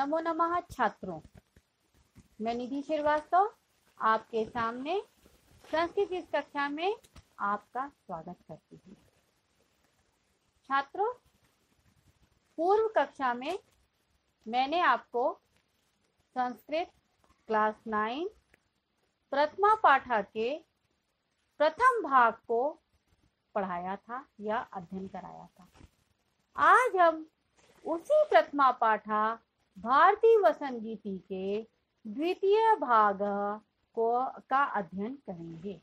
नमो नमः छात्रों, मैं निधि श्रीवास्तव आपके सामने संस्कृत इस कक्षा में आपका स्वागत करती हूँ। छात्रों, पूर्व कक्षा में मैंने आपको संस्कृत क्लास 9 प्रथमा पाठा के प्रथम भाग को पढ़ाया था या अध्ययन कराया था। आज हम उसी प्रथमा पाठा भारतीय वसंत गीति के द्वितीय भाग का अध्ययन करेंगे।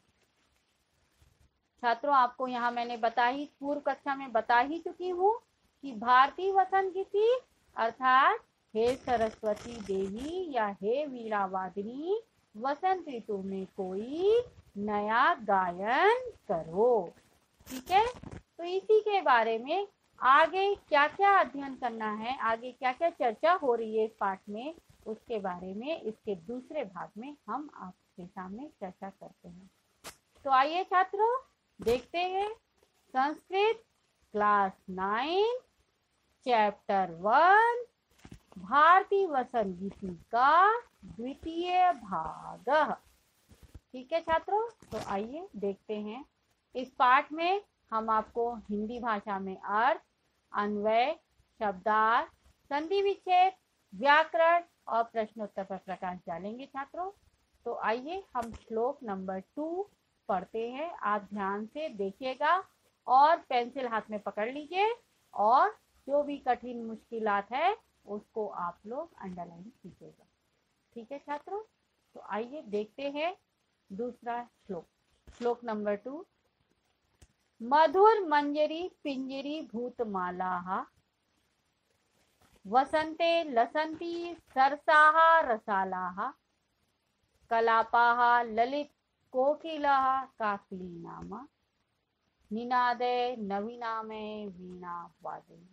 छात्रों, आपको यहाँ मैंने पूर्व कक्षा में बता ही चुकी हूँ कि भारतीय वसंत गीति अर्थात हे सरस्वती देवी या हे वीणावादिनी, वसंत ऋतु में कोई नया गायन करो। ठीक है, तो इसी के बारे में आगे क्या क्या अध्ययन करना है, आगे क्या क्या चर्चा हो रही है इस पाठ में, उसके बारे में इसके दूसरे भाग में हम आपके सामने चर्चा करते हैं। तो आइए छात्रों, देखते हैं संस्कृत क्लास 9 चैप्टर 1 भारतीय वसंत गीति का द्वितीय भाग। ठीक है छात्रों, तो आइए देखते हैं। इस पाठ में हम आपको हिंदी भाषा में अर्थ, अन्वय, शब्दार्थ, संधि विच्छेद, व्याकरण और प्रश्नोत्तर पर प्रकाश डालेंगे। छात्रों, तो आइए हम श्लोक नंबर 2 पढ़ते हैं। आप ध्यान से देखिएगा और पेंसिल हाथ में पकड़ लीजिए और जो भी कठिन मुश्किलात है उसको आप लोग अंडरलाइन कीजिएगा। ठीक है छात्रों, तो आइए देखते हैं दूसरा श्लोक, श्लोक नंबर 2। मधुर मंजरी पिंजरी भूतमालाः वसंते लसंती सरसाः रसालाः कलापाः ललित कोकिलाः काकलीनामा निनादे नवीनामे वीणा वादिनी।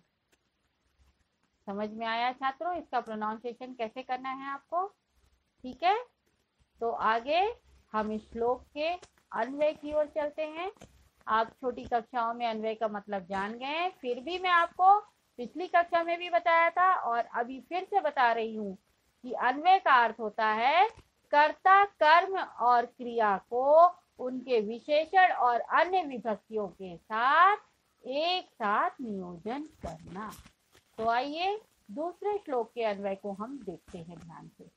समझ में आया छात्रों, इसका प्रोनाउंसिएशन कैसे करना है आपको। ठीक है, तो आगे हम इस श्लोक के अन्वय की ओर चलते हैं। आप छोटी कक्षाओं में अन्वय का मतलब जान गए हैं, फिर भी मैं आपको पिछली कक्षा में भी बताया था और अभी फिर से बता रही हूँ कि अन्वय का अर्थ होता है कर्ता, कर्म और क्रिया को उनके विशेषण और अन्य विभक्तियों के साथ एक साथ नियोजन करना। तो आइए दूसरे श्लोक के अन्वय को हम देखते हैं ध्यान से।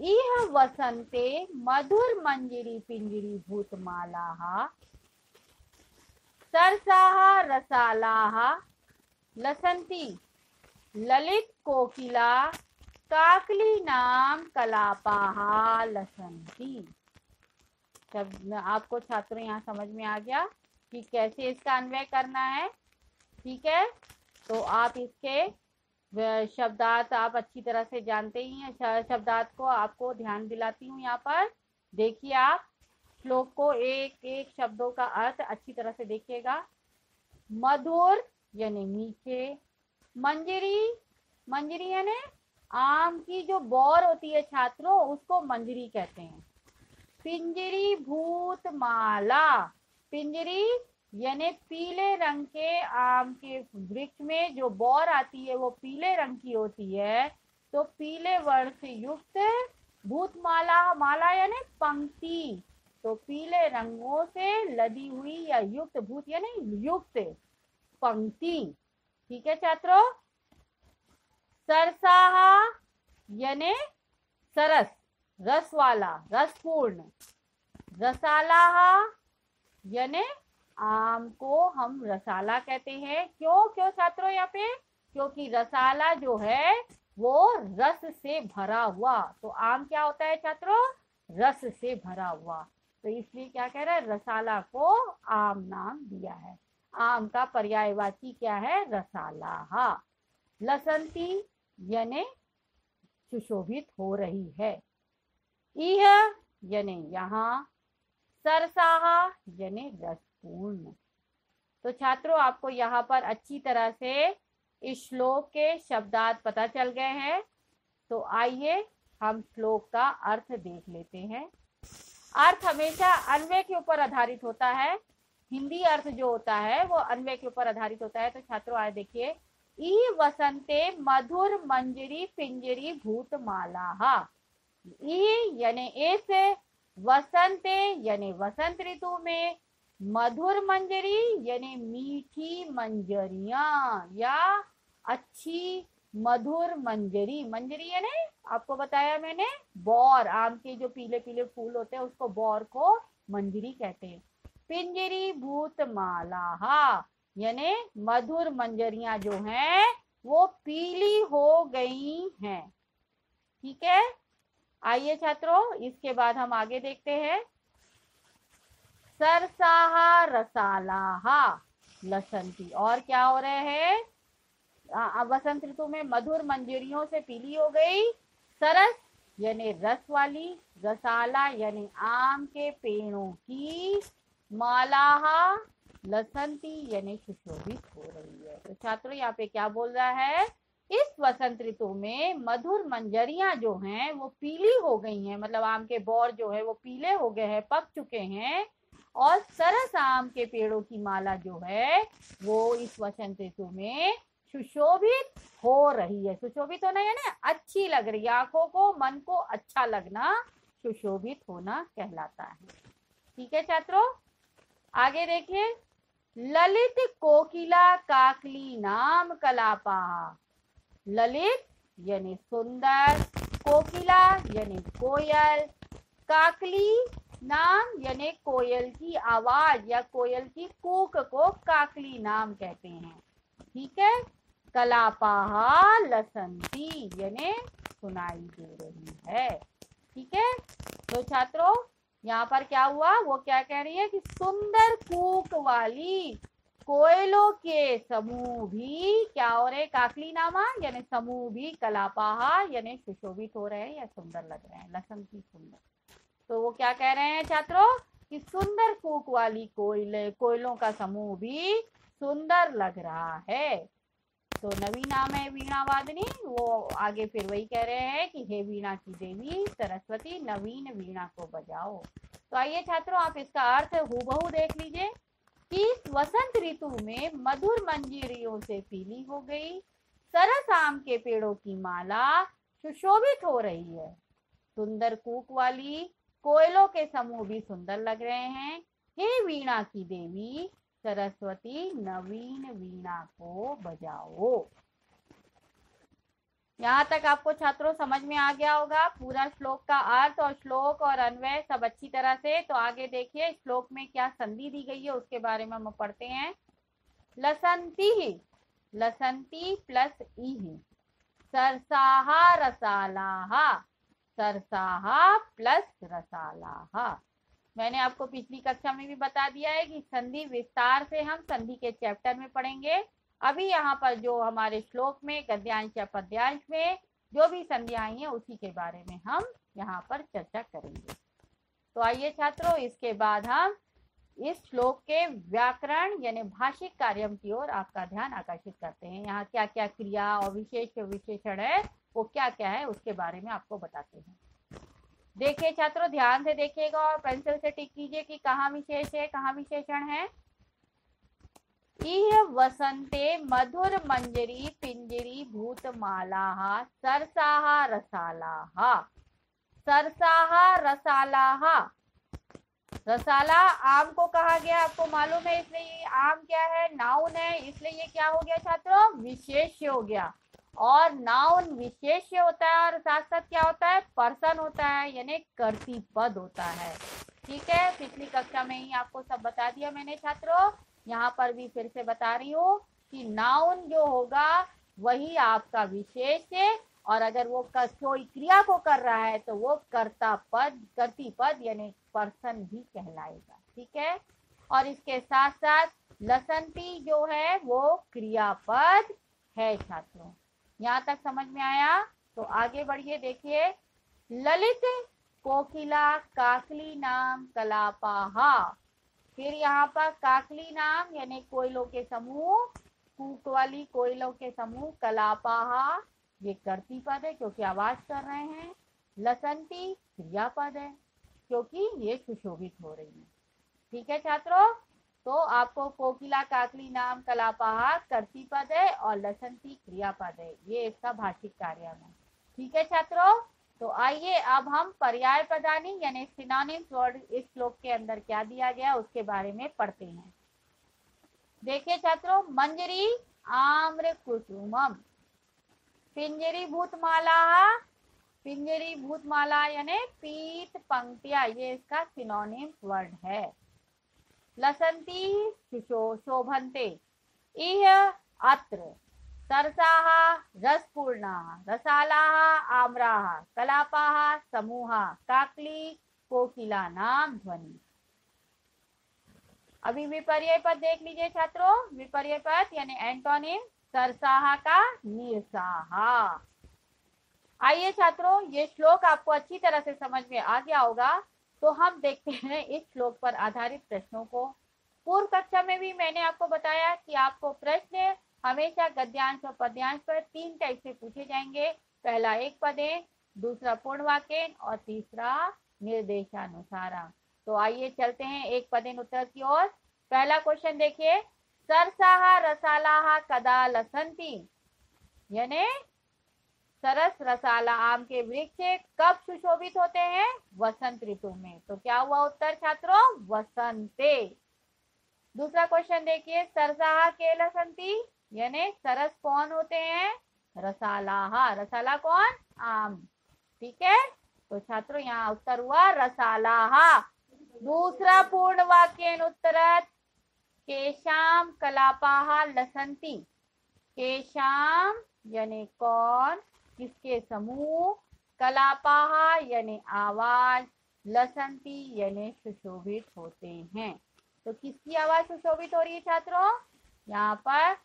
इह वसंते मधुर मंजरी पिंजरी भूतमालाः सरसाः रसालाः लसंती ललित कोकिला काकली नाम कलापाः लसंती। सब आपको छात्रों यहाँ समझ में आ गया कि कैसे इसका अन्वय करना है। ठीक है, तो आप इसके शब्दार्थ आप अच्छी तरह से जानते ही हैं। शब्दार्थ को आपको ध्यान दिलाती हूँ, यहाँ पर देखिए। आप श्लोक को एक एक शब्दों का अर्थ अच्छी तरह से देखिएगा। मधुर यानी मीठे, मंजरी, मंजरी यानी आम की जो बौर होती है छात्रों, उसको मंजरी कहते हैं। पिंजरी भूतमाला, पिंजरी यानी पीले रंग के आम के वृक्ष में जो बौर आती है वो पीले रंग की होती है, तो पीले वर्ण से युक्त। भूतमाला, माला यानी पंक्ति, तो पीले रंगों से लदी हुई या युक्त, भूत यानी युक्त पंक्ति। ठीक है छात्रों, सरसाहा यानी सरस, रस वाला, रसपूर्ण। रसालाहा यानी आम को हम रसाला कहते हैं। क्यों छात्रों यहाँ पे, क्योंकि रसाला जो है वो रस से भरा हुआ, तो आम क्या होता है छात्रों, रस से भरा हुआ, तो इसलिए क्या कह रहा है, रसाला को आम नाम दिया है। आम का पर्यायवाची क्या है, रसाला। हा, लसंती यानी सुशोभित हो रही है। इह यानी यहाँ, सरसाहा यानी रस पूर्ण। तो छात्रों, आपको यहाँ पर अच्छी तरह से इस श्लोक के शब्दार्थ पता चल गए हैं। तो आइए हम श्लोक का अर्थ देख लेते हैं। अर्थ हमेशा अन्वय के ऊपर आधारित होता है। हिंदी अर्थ जो होता है वो अन्वय के ऊपर आधारित होता है। तो छात्रों, आज देखिए, ई वसंते मधुर मंजरी पिंजरी भूतमाला। यानी इस वसंते यानी वसंत ऋतु में मधुर मंजरी यानी मीठी मंजरिया या अच्छी मधुर मंजरी, मंजरी यानी आपको बताया मैंने बौर, आम के जो पीले पीले फूल होते हैं उसको बौर को मंजरी कहते हैं। पिंजरी भूतमाला यानी मधुर मंजरियां जो हैं वो पीली हो गई हैं। ठीक है, आइए छात्रों इसके बाद हम आगे देखते हैं। सरसाहा रसालाहा लसंती, और क्या हो रहे हैं वसंत ऋतु में मधुर मंजरियों से पीली हो गई। सरस यानी रस वाली, रसाला यानी आम के पेड़ों की, मालाहा लसंती यानी सुशोभित हो रही है। तो छात्रों यहाँ पे क्या बोल रहा है, इस वसंत ऋतु में मधुर मंजरियां जो हैं वो पीली हो गई हैं, मतलब आम के बौर जो है वो पीले हो गए हैं, पक चुके हैं, और सरस आम के पेड़ों की माला जो है वो इस वसंत ऋतु में सुशोभित हो रही है। सुशोभित होना यानी अच्छी लग रही है, आंखों को मन को अच्छा लगना सुशोभित होना कहलाता है। ठीक है छात्रों, आगे देखिए। ललित कोकिला काकली नाम कलापा। ललित यानी सुंदर, कोकिला यानी कोयल, काकली नाम यानी कोयल की आवाज या कोयल की कूक को काकली नाम कहते हैं। ठीक है, कलापाहा लसंती यानी सुनाई दे रही है। ठीक है, तो छात्रों यहाँ पर क्या हुआ, वो क्या कह रही है कि सुंदर कूक वाली कोयलों के समूह भी क्या हो रहे, काकली नामा यानी समूह भी कलापाहा यानी सुशोभित हो रहे हैं या सुंदर लग रहे हैं, लसंती सुंदर। तो वो क्या कह रहे हैं छात्रों कि सुंदर कूक वाली कोयलों का समूह भी सुंदर लग रहा है। तो नवी नाम है वीणा वादनी, वो आगे फिर वही कह रहे हैं कि हे वीणा की देवी सरस्वती नवीन वीणा को बजाओ। तो आइए छात्रों आप इसका अर्थ हूबहू देख लीजिए कि वसंत ऋतु में मधुर मंजरियों से पीली हो गई, सरस आम के पेड़ों की माला सुशोभित हो रही है, सुंदर कूक वाली कोयलों के समूह भी सुंदर लग रहे हैं, हे वीणा की देवी सरस्वती नवीन वीणा को बजाओ। यहाँ तक आपको छात्रों समझ में आ गया होगा पूरा श्लोक का अर्थ और श्लोक और अन्वय सब अच्छी तरह से। तो आगे देखिए श्लोक में क्या संधि दी गई है उसके बारे में हम पढ़ते हैं। लसंती, लसंती प्लस ई, सरसाहा रसालाहा, सरसाहा प्लस रसालाहा। मैंने आपको पिछली कक्षा में भी बता दिया है कि संधि विस्तार से हम संधि के चैप्टर में पढ़ेंगे। अभी यहाँ पर जो हमारे श्लोक में गद्यांश या पद्यांश में जो भी संधि आई है उसी के बारे में हम यहाँ पर चर्चा करेंगे। तो आइए छात्रों इसके बाद हम इस श्लोक के व्याकरण यानी भाषिक कार्यम की ओर आपका ध्यान आकर्षित करते हैं। यहाँ क्या क्या क्रिया और विशेष विशेषण है वो क्या क्या है उसके बारे में आपको बताते हैं। देखिए छात्रों ध्यान से देखिएगा और पेंसिल से टिक कीजिए कि कहाँ विशेष है कहाँ विशेषण है। इह वसंते मधुर मंजरी पिंजरी भूतमाला सरसाहा रसालाहा। सरसाहा रसालाहा, रसाला आम को कहा गया आपको मालूम है, इसलिए ये आम क्या है, नाउन है, इसलिए ये क्या हो गया छात्रों, विशेष्य हो गया। और नाउन विशेष्य होता है और साथ साथ क्या होता है, पर्सन होता है यानी कर्तृपद होता है। ठीक है, पिछली कक्षा में ही आपको सब बता दिया मैंने छात्रों, यहाँ पर भी फिर से बता रही हूँ कि नाउन जो होगा वही आपका विशेष्य, और अगर वो कोई क्रिया को कर रहा है तो वो कर्ता पद कर्तृपद यानी पर्सन भी कहलाएगा। ठीक है, और इसके साथ साथ लसंती जो है वो क्रियापद है। छात्रों यहाँ तक समझ में आया, तो आगे बढ़िए। देखिए ललित कोकिला काकली नाम कलापाहा, फिर यहाँ पर काकली नाम यानी कोयलों के समूह, कूक वाली कोयलों के समूह, कलापाहा ये कर्तृपद है क्योंकि आवाज कर रहे हैं, लसंती क्रियापद है क्योंकि ये सुशोभित हो रही है। ठीक है छात्रों, तो आपको कोकिला, काकली, नाम, कलापहा कर्ती पद है और लसंती क्रियापद है। ये इसका भाषिक कार्य में। ठीक है छात्रों, तो आइए अब हम पर्याय पदानी यानी सिनोनिम्स वर्ड इस श्लोक के अंदर क्या दिया गया उसके बारे में पढ़ते हैं। देखिए छात्रों, मंजरी आम्र कुसुमम, पिंजरी भूतमाला, पिंजरी भूतमाला यानी पीत पंक्तियां, ये इसका सिनोनिम्स वर्ड है। लसंती शोभन्ते, इह अत्र, सरसाः रसपूर्णाः, रसालाः आम्राः, कलापाः समूहाः, काकली कोकिलानां ध्वनि। अभी विपर्य पद देख लीजिए छात्रों, विपर्य पद यानी एंटोनिम सरसाहा का निरसाहा। आइए छात्रों, ये श्लोक आपको अच्छी तरह से समझ में आ गया होगा। तो हम देखते हैं इस श्लोक पर आधारित प्रश्नों को। पूर्व कक्षा में भी मैंने आपको बताया कि आपको प्रश्न हमेशा गद्यांश और पद्यांश पर तीन टाइप से पूछे जाएंगे। पहला एक पदें, दूसरा पूर्ण वाक्य और तीसरा निर्देशानुसारा। तो आइए चलते हैं एक पदेन उत्तर की ओर। पहला क्वेश्चन देखिए, सरसाहा रसालाहा कदा लसंती, यानी सरस रसाला आम के वृक्ष कब सुशोभित होते हैं? वसंत ऋतु में। तो क्या हुआ उत्तर छात्रों? वसंते। दूसरा क्वेश्चन देखिए, सरसाहा के लसंती, यानी सरस कौन होते हैं? रसालाहा, रसाला कौन? आम। ठीक है, तो छात्रों यहाँ उत्तर हुआ रसालाहा। दूसरा पूर्ण वाक्य उत्तरत केशाम कलापाहा लसंती, केशाम यानी कौन, किसके समूह, कलापाहा यानी आवाज, लसंती यानी सुशोभित होते हैं। तो किसकी आवाज सुशोभित हो रही है छात्रों? यहाँ पर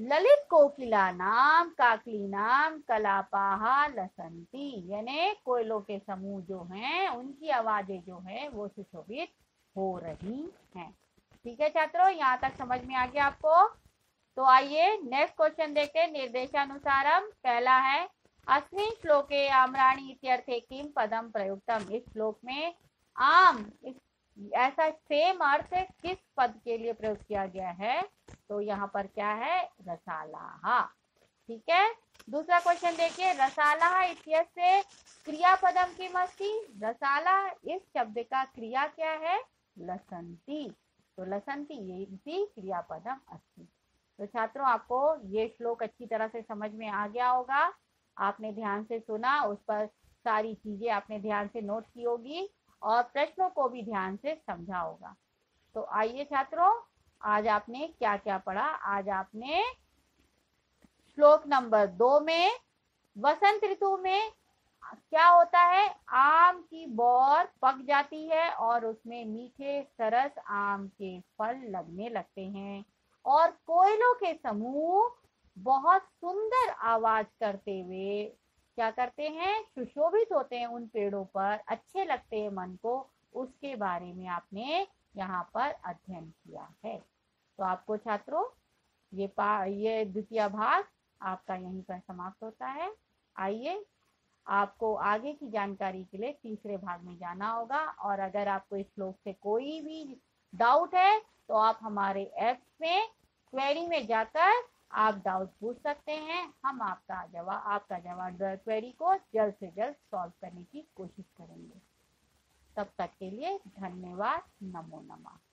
ललित कोकिला नाम, काकली नाम, कलापाहा लसंती, यानी कोयलों के समूह जो हैं उनकी आवाजें जो हैं वो सुशोभित हो रही हैं। ठीक है छात्रों, यहाँ तक समझ में आ गया आपको। तो आइए नेक्स्ट क्वेश्चन देखते हैं निर्देशानुसारम। पहला है, अस्मिन श्लोके आम्राणी इत्यर्थे किम पदम प्रयुक्तम, इस श्लोक में आम ऐसा सेम अर्थ किस पद के लिए प्रयोग किया गया है? तो यहाँ पर क्या है? रसालाहा। ठीक है, दूसरा क्वेश्चन देखिए, रसालाहा इत्यस्य क्रियापदम किम् अस्ति, रसाला इस शब्द का क्रिया क्या है? लसंती, तो लसंती ये इसी क्रियापदम अस्ति। तो छात्रों आपको ये श्लोक अच्छी तरह से समझ में आ गया होगा, आपने ध्यान से सुना, उस पर सारी चीजें आपने ध्यान से नोट की होगी और प्रश्नों को भी ध्यान से समझा होगा। तो आइए छात्रों, आज आपने क्या क्या पढ़ा? आज आपने श्लोक नंबर 2 में वसंत ऋतु में क्या होता है, आम की बौर पक जाती है और उसमें मीठे सरस आम के फल लगने लगते हैं और कोयलों के समूह बहुत सुंदर आवाज करते हुए क्या करते हैं? सुशोभित होते हैं उन पेड़ों पर, अच्छे लगते हैं मन को। उसके बारे में आपने यहाँ पर अध्ययन किया है। तो आपको छात्रों ये द्वितीय भाग आपका यहीं पर समाप्त होता है। आइए, आपको आगे की जानकारी के लिए तीसरे भाग में जाना होगा और अगर आपको इस श्लोक से कोई भी डाउट है तो आप हमारे ऐप में क्वेरी में जाकर आप डाउट पूछ सकते हैं। हम आपका जवाब क्वेरी को जल्द से जल्द सॉल्व करने की कोशिश करेंगे। तब तक के लिए धन्यवाद। नमो नमः।